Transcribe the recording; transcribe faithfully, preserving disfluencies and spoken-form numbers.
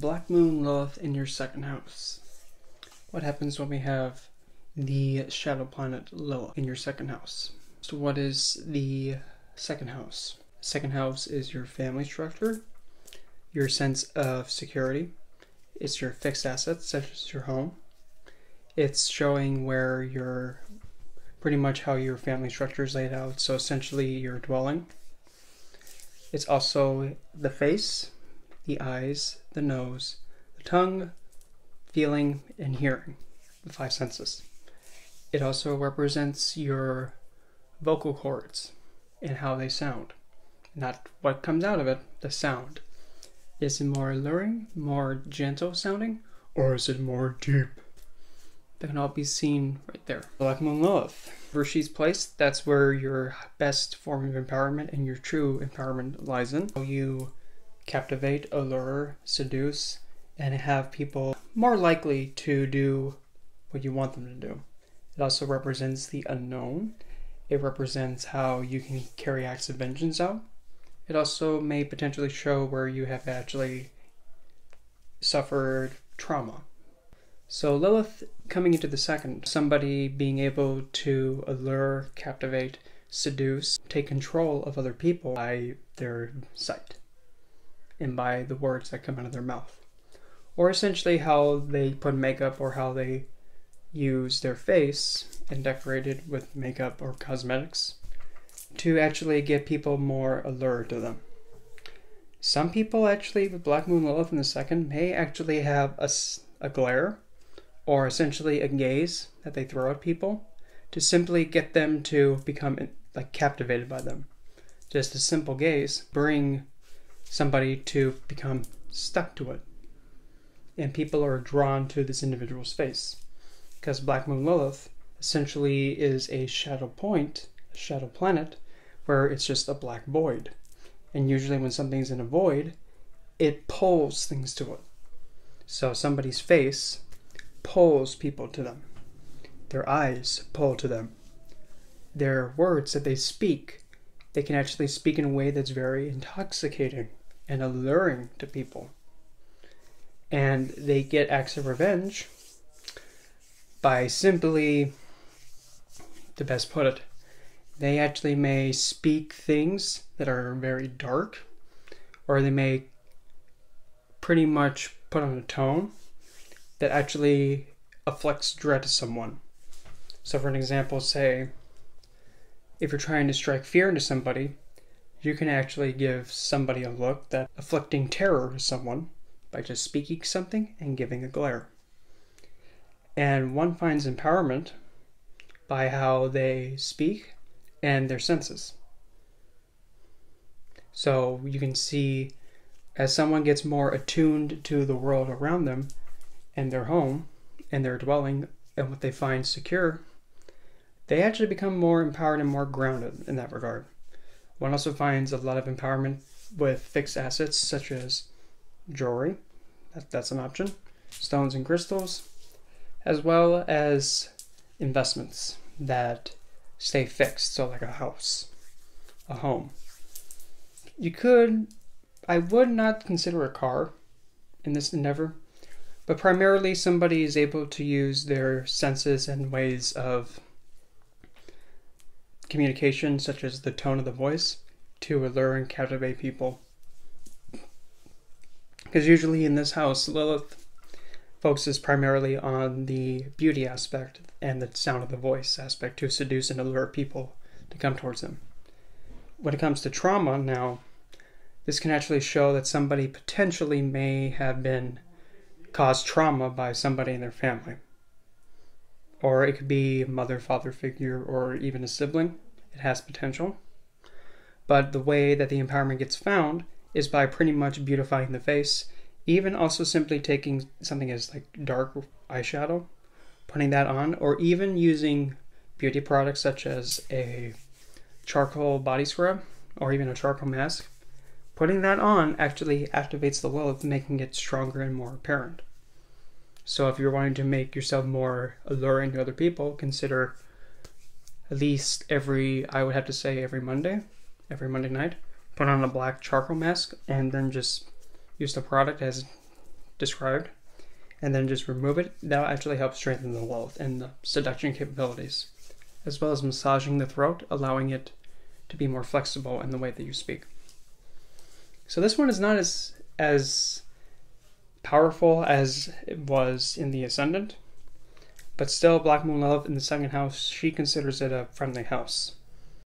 Black Moon Lilith in your second house. What happens when we have the shadow planet Lilith in your second house? So what is the second house? Second house is your family structure, your sense of security. It's your fixed assets, such as your home. It's showing where your, pretty much how your family structure is laid out, so essentially your dwelling. It's also the face, the eyes, the nose, the tongue, feeling, and hearing, the five senses. It also represents your vocal cords and how they sound. Not what comes out of it, the sound. Is it more alluring, more gentle sounding, or is it more deep? That can all be seen right there. Black Moon Lilith. Where she's placed, that's where your best form of empowerment and your true empowerment lies in. How you captivate, allure, seduce, and have people more likely to do what you want them to do. It also represents the unknown. It represents how you can carry acts of vengeance out. It also may potentially show where you have actually suffered trauma. So Lilith coming into the second, somebody being able to allure, captivate, seduce, take control of other people by their sight and by the words that come out of their mouth. Or essentially how they put makeup or how they use their face and decorate it with makeup or cosmetics to actually get people more allured to them. Some people actually with Black Moon Lilith in the second may actually have a, a glare or essentially a gaze that they throw at people to simply get them to become like captivated by them. Just a simple gaze bring somebody to become stuck to it. And people are drawn to this individual's face. Because Black Moon Lilith essentially is a shadow point, a shadow planet, where it's just a black void. And usually when something's in a void, it pulls things to it. So somebody's face pulls people to them. Their eyes pull to them. Their words that they speak, they can actually speak in a way that's very intoxicating and alluring to people. And they get acts of revenge by simply, to best put it, they actually may speak things that are very dark, or they may pretty much put on a tone that actually afflicts dread to someone. So for an example, say, if you're trying to strike fear into somebody, you can actually give somebody a look that afflicting terror to someone by just speaking something and giving a glare. And one finds empowerment by how they speak and their senses. So you can see as someone gets more attuned to the world around them and their home and their dwelling and what they find secure, they actually become more empowered and more grounded in that regard. One also finds a lot of empowerment with fixed assets such as jewelry, that, that's an option, stones and crystals, as well as investments that stay fixed, so like a house, a home. You could, I would not consider a car in this endeavor, but primarily somebody is able to use their senses and ways of communication, such as the tone of the voice, to allure and captivate people. Because usually in this house, Lilith focuses primarily on the beauty aspect and the sound of the voice aspect to seduce and allure people to come towards them. When it comes to trauma now, this can actually show that somebody potentially may have been caused trauma by somebody in their family. Or it could be a mother, father figure, or even a sibling. It has potential. But the way that the empowerment gets found is by pretty much beautifying the face. Even also simply taking something as like dark eyeshadow, putting that on, or even using beauty products such as a charcoal body scrub or even a charcoal mask. Putting that on actually activates the Lilith, making it stronger and more apparent. So if you're wanting to make yourself more alluring to other people, consider at least every, I would have to say every Monday, every Monday night, put on a black charcoal mask and then just use the product as described, and then just remove it. That'll actually help strengthen the Lilith and the seduction capabilities, as well as massaging the throat, allowing it to be more flexible in the way that you speak. So this one is not as as powerful as it was in the Ascendant, but still Black Moon Lilith in the second house, she considers it a friendly house.